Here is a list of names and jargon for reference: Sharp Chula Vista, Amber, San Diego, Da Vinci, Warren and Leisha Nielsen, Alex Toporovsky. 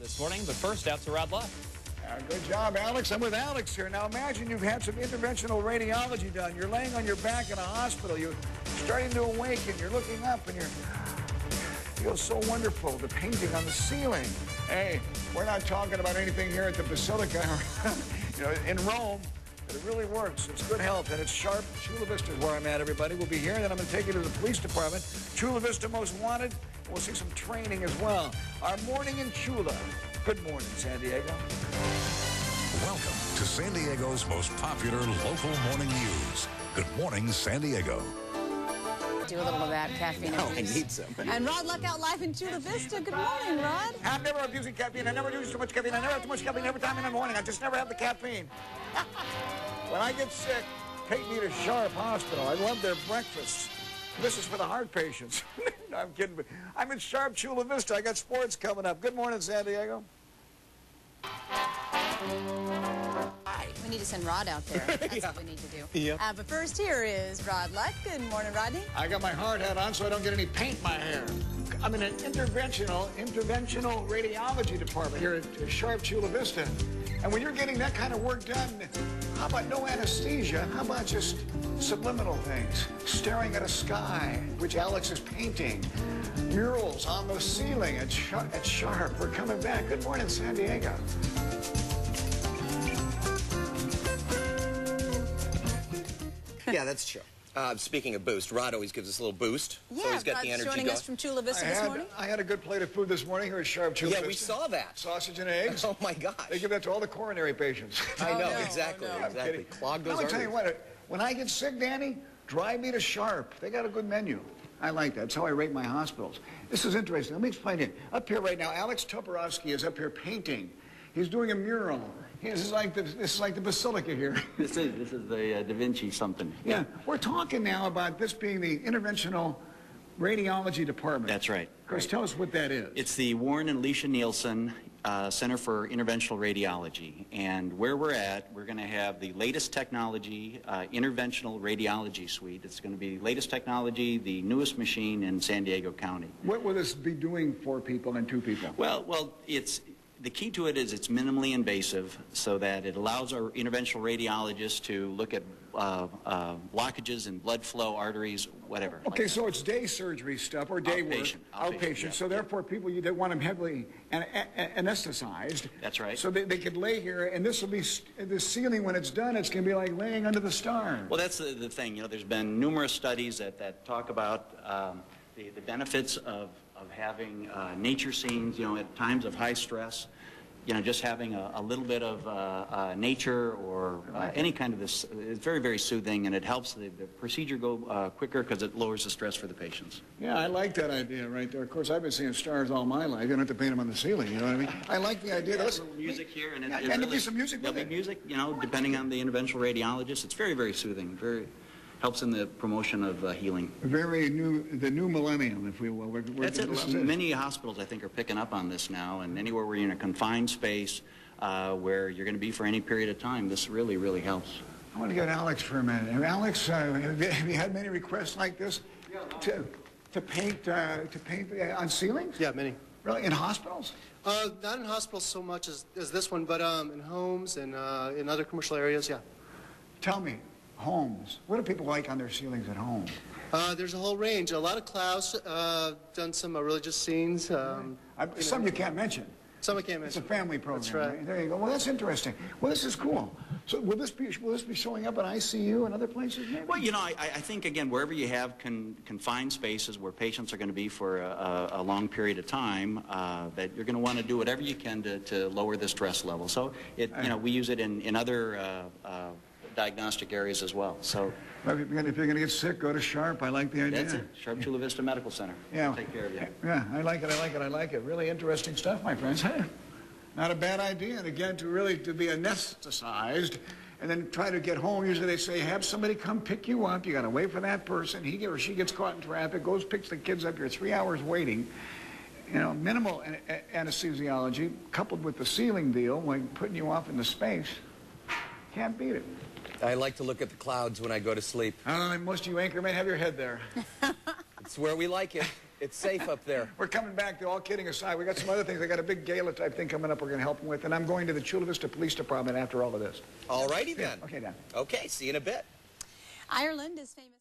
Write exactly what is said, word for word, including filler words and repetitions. this morning, but first, out to Rod Love. Uh, good job, Alex. I'm with Alex here. Now, imagine you've had some interventional radiology done. You're laying on your back in a hospital. You're starting to awaken. You're looking up, and you're... It feels so wonderful, the painting on the ceiling. Hey, we're not talking about anything here at the Basilica, you know, in Rome, but it really works. It's good health, and it's Sharp Chula Vista is where I'm at, everybody. We'll be here, and then I'm going to take you to the police department. Chula Vista Most Wanted, and we'll see some training as well. Our morning in Chula. Good morning, San Diego. Welcome to San Diego's most popular local morning news. Good morning, San Diego. Do a little of that caffeine. Oh, abuse. I need some. And Rod Luckout live in Chula Vista. Good morning, Rod. I'm never abusing caffeine. I never use too much caffeine. I never have too much caffeine every time in the morning. I just never have the caffeine. When I get sick, take me to Sharp Hospital. I love their breakfasts. This is for the heart patients. No, I'm kidding. I'm in Sharp Chula Vista. I got sports coming up. Good morning, San Diego. We need to send Rod out there. That's yeah. what we need to do. Yep. Uh, but first, here is Rod Luck. Good morning, Rodney. I got my hard hat on so I don't get any paint in my hair. I'm in an interventional, interventional radiology department here at Sharp Chula Vista. And when you're getting that kind of work done, how about no anesthesia? How about just subliminal things? Staring at a sky, which Alex is painting. Murals on the ceiling at, Sh at Sharp. We're coming back. Good morning, San Diego. Yeah, that's true. Uh, speaking of boost, Rod always gives us a little boost. Yeah, so he's got Rod's the energy joining going. us from Chula Vista I this had, morning. I had a good plate of food this morning here at Sharp Chula Vista. Yeah, we saw that. Sausage and eggs. Oh, my gosh. They give that to all the coronary patients. Oh, I know, no, exactly. Oh, no. Exactly. Clogged those arteries. I'll tell you what, when I get sick, Danny, drive me to Sharp. They got a good menu. I like that. That's how I rate my hospitals. This is interesting. Let me explain it. Up here right now, Alex Toporovsky is up here painting. He's doing a mural. This is like the, this is like the Basilica here. This is, this is the uh, Da Vinci something. Yeah. yeah, we're talking now about this being the interventional radiology department. That's right. Chris, right. Tell us what that is. It's the Warren and Leisha Nielsen uh, Center for Interventional Radiology. And where we're at, we're going to have the latest technology, uh, interventional radiology suite. It's going to be the latest technology, the newest machine in San Diego County. What will this be doing for people and to people? Well, well, it's... The key to it is it's minimally invasive, so that it allows our interventional radiologists to look at uh, uh, blockages in blood flow, arteries, whatever. Okay, like so that. It's day surgery stuff or day outpatient, work, outpatient. outpatient yeah, so yeah. Therefore, people you want them heavily an anesthetized. That's right. So they, they could lay here, and this will be the ceiling when it's done. It's going to be like laying under the stars. Well, that's the, the thing. You know, there's been numerous studies that that talk about um, the the benefits of. of having uh, nature scenes, you know, at times of high stress, you know, just having a, a little bit of uh, uh, nature or uh, any kind of this, it's very, very soothing, and it helps the, the procedure go uh, quicker because it lowers the stress for the patients. Yeah, I like that idea right there. Of course, I've been seeing stars all my life. You don't have to paint them on the ceiling, you know what I mean? I like the idea. There's music here, and, it, yeah, it and really, there'll be some music. There'll be it. music, you know, depending on the interventional radiologist. It's very, very soothing, very... helps in the promotion of uh, healing. Very new, the new millennium, if we will. We're, we're That's it. This. Many hospitals, I think, are picking up on this now, and anywhere where you're in a confined space uh, where you're going to be for any period of time, this really, really helps. I want to get Alex for a minute. Alex, uh, have you had many requests like this yeah, to, to paint, uh, to paint on ceilings? Yeah, many. Really? In hospitals? Uh, not in hospitals so much as, as this one, but um, in homes and uh, in other commercial areas, yeah. Tell me. Homes. What do people like on their ceilings at home? Uh, there's a whole range. A lot of Klaus uh, done some uh, religious scenes. Um, I, you some know, you can't mention. Some I can't mention. It's a family program. That's right. Right? There you go. Well, that's interesting. Well, this is cool. So will this be will this be showing up at I C U and other places? Maybe? Well, you know, I, I think again wherever you have con, confined spaces where patients are going to be for a, a long period of time, uh, that you're going to want to do whatever you can to, to lower the stress level. So it you know we use it in in other. Uh, uh, diagnostic areas as well. So if you're going to get sick, go to Sharp. I like the idea. That's it. Sharp Chula Vista Medical Center. Yeah. Take care of you. Yeah, I like it. I like it. I like it. Really interesting stuff, my friends. Not a bad idea. And again, to really to be anesthetized and then try to get home. Usually they say, have somebody come pick you up. You got to wait for that person. He or she gets caught in traffic, goes, picks the kids up. You're three hours waiting. You know, minimal anesthesiology coupled with the ceiling deal, like putting you off into space, can't beat it. I like to look at the clouds when I go to sleep. I don't know, most of you anchormen have your head there. It's where we like it. It's safe up there. We're coming back, though, all kidding aside. We got some other things. I got a big gala-type thing coming up we're going to help them with, and I'm going to the Chula Vista Police Department after all of this. All righty, then. Yeah. Okay, Dan. Okay, see you in a bit. Ireland is famous.